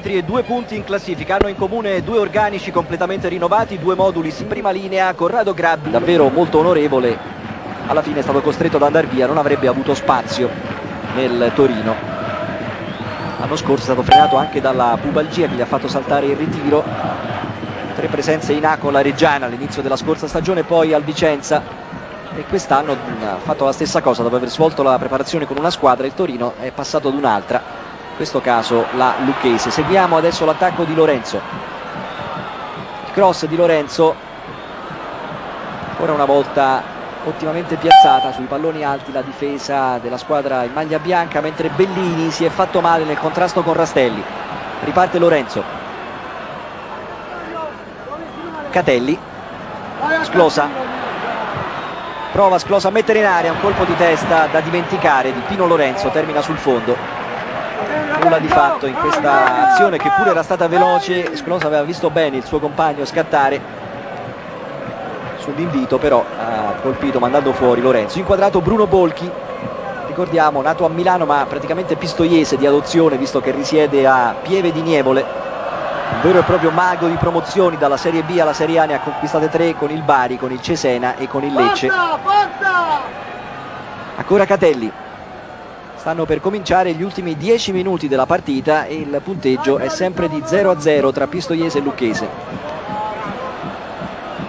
E 2 punti in classifica, hanno in comune 2 organici completamente rinnovati, 2 modulis in prima linea. Corrado Grabbi, davvero molto onorevole, alla fine è stato costretto ad andare via, non avrebbe avuto spazio nel Torino. L'anno scorso è stato frenato anche dalla pubalgia che gli ha fatto saltare il ritiro. 3 presenze in A con la Reggiana all'inizio della scorsa stagione, poi al Vicenza, e quest'anno ha fatto la stessa cosa. Dopo aver svolto la preparazione con una squadra, il Torino è passato ad un'altra, in questo caso la Lucchese. Seguiamo adesso l'attacco di Lorenzo, il cross di Lorenzo, ancora una volta ottimamente piazzata sui palloni alti la difesa della squadra in maglia bianca, mentre Bellini si è fatto male nel contrasto con Rastelli. Riparte Lorenzo, Catelli, Sclosa, prova Sclosa a mettere in area, un colpo di testa da dimenticare di Pino Lorenzo, termina sul fondo. Nulla di fatto in questa azione che pure era stata veloce, Sconosa aveva visto bene il suo compagno scattare sull'invito, però ha colpito mandando fuori Lorenzo. Inquadrato Bruno Bolchi, ricordiamo nato a Milano ma praticamente pistoiese di adozione visto che risiede a Pieve di Nievole, un vero e proprio mago di promozioni dalla Serie B alla Serie A, ne ha conquistate 3 con il Bari, con il Cesena e con il Lecce. Ancora Catelli. Stanno per cominciare gli ultimi 10 minuti della partita e il punteggio è sempre di 0-0 tra Pistoiese e Lucchese.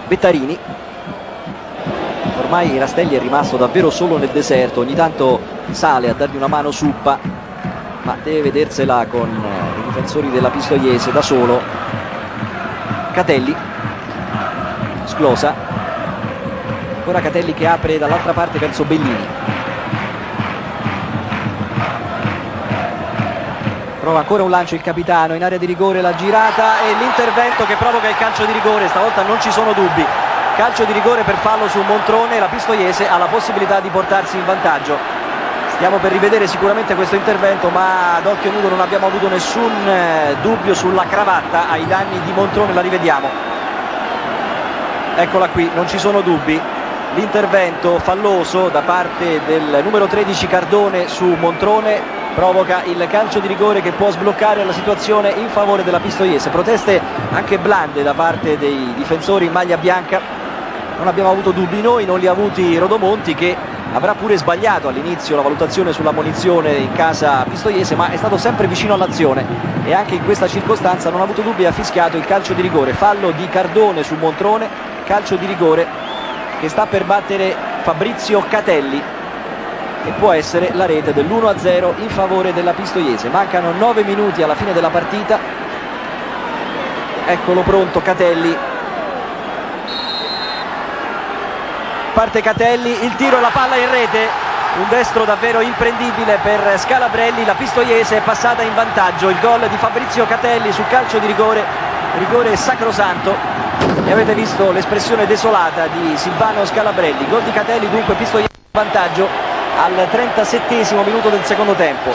Bettarini, ormai Rastelli è rimasto davvero solo nel deserto, ogni tanto sale a dargli una mano Suppa, ma deve vedersela con i difensori della Pistoiese da solo. Catelli, Sclosa, ancora Catelli che apre dall'altra parte verso Bellini. Prova ancora un lancio il capitano in area di rigore, la girata e l'intervento che provoca il calcio di rigore. Stavolta non ci sono dubbi, calcio di rigore per fallo su Montrone, la Pistoiese ha la possibilità di portarsi in vantaggio. Stiamo per rivedere sicuramente questo intervento, ma ad occhio nudo non abbiamo avuto nessun dubbio sulla cravatta ai danni di Montrone. La rivediamo, eccola qui, non ci sono dubbi, l'intervento falloso da parte del numero 13 Cardone su Montrone provoca il calcio di rigore che può sbloccare la situazione in favore della Pistoiese. Proteste anche blande da parte dei difensori in maglia bianca, non abbiamo avuto dubbi noi, non li ha avuti Rodomonti, che avrà pure sbagliato all'inizio la valutazione sulla punizione in casa Pistoiese, ma è stato sempre vicino all'azione e anche in questa circostanza non ha avuto dubbi e ha fischiato il calcio di rigore. Fallo di Cardone su Montrone, calcio di rigore che sta per battere Fabrizio Catelli e può essere la rete dell'1-0 in favore della Pistoiese. Mancano 9 minuti alla fine della partita, eccolo pronto Catelli, parte Catelli, il tiro e la palla in rete, un destro davvero imprendibile per Scalabrelli, la Pistoiese è passata in vantaggio. Il gol di Fabrizio Catelli su calcio di rigore, rigore sacrosanto, e avete visto l'espressione desolata di Silvano Scalabrelli. Gol di Catelli, dunque Pistoiese in vantaggio al 37esimo minuto del secondo tempo.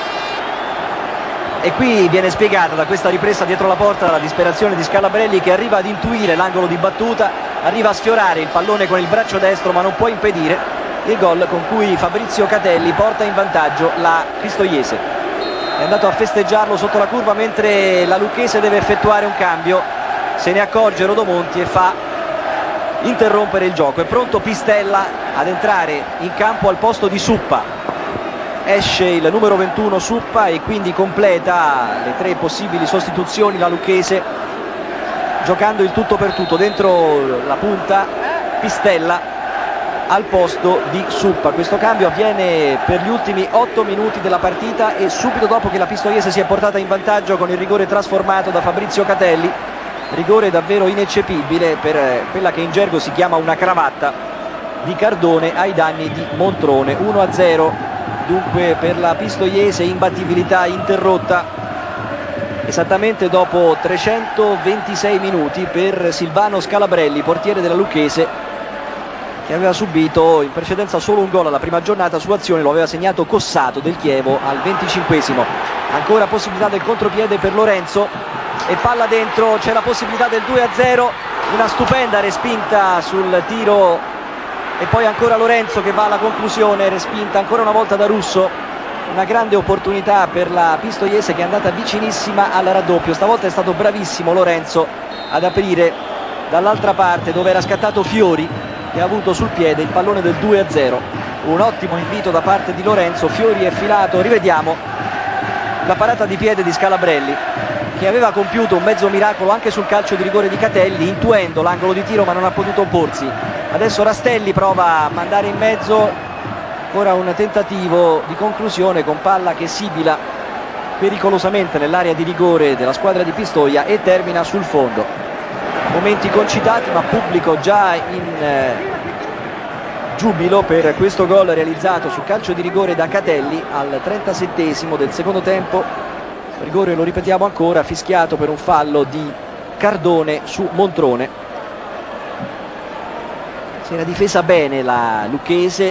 E qui viene spiegata da questa ripresa dietro la porta la disperazione di Scalabrelli, che arriva ad intuire l'angolo di battuta, arriva a sfiorare il pallone con il braccio destro ma non può impedire il gol con cui Fabrizio Catelli porta in vantaggio la Pistoiese. È andato a festeggiarlo sotto la curva mentre la Lucchese deve effettuare un cambio, se ne accorge Rodomonti e fa interrompere il gioco. È pronto Pistella ad entrare in campo al posto di Suppa, esce il numero 21 Suppa e quindi completa le 3 possibili sostituzioni la Lucchese, giocando il tutto per tutto dentro la punta Pistella al posto di Suppa. Questo cambio avviene per gli ultimi 8 minuti della partita e subito dopo che la Pistoiese si è portata in vantaggio con il rigore trasformato da Fabrizio Catelli, rigore davvero ineccepibile per quella che in gergo si chiama una cravatta di Cardone ai danni di Montrone. 1-0 dunque per la Pistoiese, imbattibilità interrotta esattamente dopo 326 minuti per Silvano Scalabrelli, portiere della Lucchese, che aveva subito in precedenza solo un gol alla prima giornata su azione, lo aveva segnato Cossato del Chievo al 25esimo. Ancora possibilità del contropiede per Lorenzo e palla dentro, c'è la possibilità del 2-0, una stupenda respinta sul tiro. E poi ancora Lorenzo che va alla conclusione, respinta ancora una volta da Russo, una grande opportunità per la Pistoiese, che è andata vicinissima al raddoppio. Stavolta è stato bravissimo Lorenzo ad aprire dall'altra parte, dove era scattato Fiori, che ha avuto sul piede il pallone del 2-0. Un ottimo invito da parte di Lorenzo. Fiori è filato, rivediamo la parata di piede di Scalabrelli, che aveva compiuto un mezzo miracolo anche sul calcio di rigore di Catelli, intuendo l'angolo di tiro ma non ha potuto opporsi. Adesso Rastelli prova a mandare in mezzo, ancora un tentativo di conclusione con palla che sibila pericolosamente nell'area di rigore della squadra di Pistoia e termina sul fondo. Momenti concitati ma pubblico già in giubilo per questo gol realizzato sul calcio di rigore da Catelli al 37esimo del secondo tempo. Rigore, lo ripetiamo ancora, fischiato per un fallo di Cardone su Montrone. Si era difesa bene la Lucchese,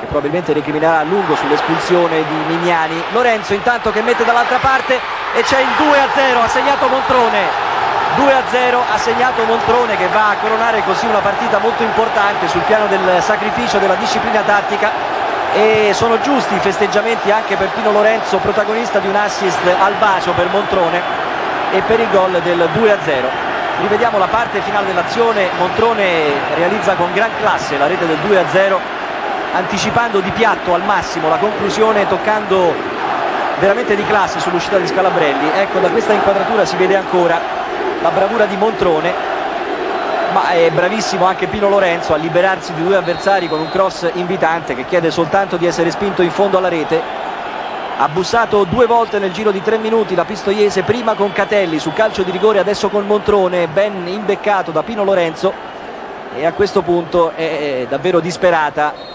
che probabilmente recriminerà a lungo sull'espulsione di Mignani. Lorenzo intanto che mette dall'altra parte e c'è il 2-0, ha segnato Montrone. 2-0, ha segnato Montrone, che va a coronare così una partita molto importante sul piano del sacrificio, della disciplina tattica, e sono giusti i festeggiamenti anche per Pino Lorenzo, protagonista di un assist al bacio per Montrone e per il gol del 2-0. Rivediamo la parte finale dell'azione. Montrone realizza con gran classe la rete del 2-0, anticipando di piatto al massimo la conclusione, toccando veramente di classe sull'uscita di Scalabrelli. Ecco, da questa inquadratura si vede ancora la bravura di Montrone, ma è bravissimo anche Pino Lorenzo a liberarsi di due avversari con un cross invitante che chiede soltanto di essere spinto in fondo alla rete. Ha bussato due volte nel giro di 3 minuti la Pistoiese, prima con Catelli sul calcio di rigore, adesso con Montrone, ben imbeccato da Pino Lorenzo, e a questo punto è davvero disperata.